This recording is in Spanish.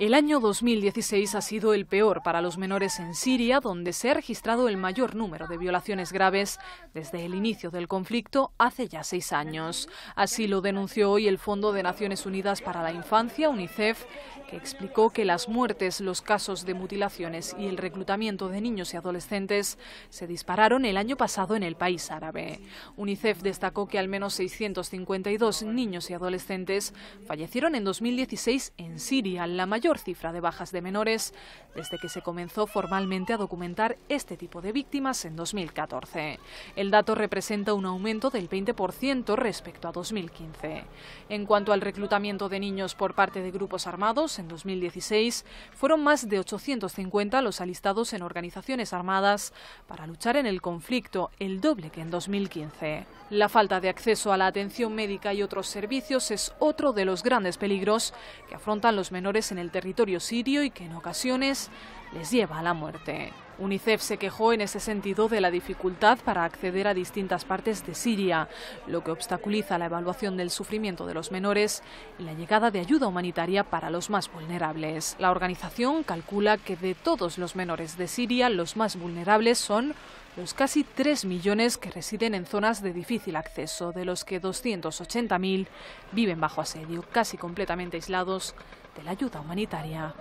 El año 2016 ha sido el peor para los menores en Siria, donde se ha registrado el mayor número de violaciones graves desde el inicio del conflicto hace ya 6 años. Así lo denunció hoy el Fondo de Naciones Unidas para la Infancia, UNICEF, que explicó que las muertes, los casos de mutilaciones y el reclutamiento de niños y adolescentes se dispararon el año pasado en el país árabe. UNICEF destacó que al menos 652 niños y adolescentes fallecieron en 2016 en Siria, la mayor cifra de bajas de menores desde que se comenzó formalmente a documentar este tipo de víctimas en 2014. El dato representa un aumento del 20% respecto a 2015. En cuanto al reclutamiento de niños por parte de grupos armados, en 2016 fueron más de 850 los alistados en organizaciones armadas para luchar en el conflicto, el doble que en 2015. La falta de acceso a la atención médica y otros servicios es otro de los grandes peligros que afrontan los menores en el territorio sirio y que en ocasiones les lleva a la muerte. UNICEF se quejó en ese sentido de la dificultad para acceder a distintas partes de Siria, lo que obstaculiza la evaluación del sufrimiento de los menores y la llegada de ayuda humanitaria para los más vulnerables. La organización calcula que de todos los menores de Siria, los más vulnerables son los casi 3 millones que residen en zonas de difícil acceso, de los que 280.000 viven bajo asedio, casi completamente aislados de la ayuda humanitaria.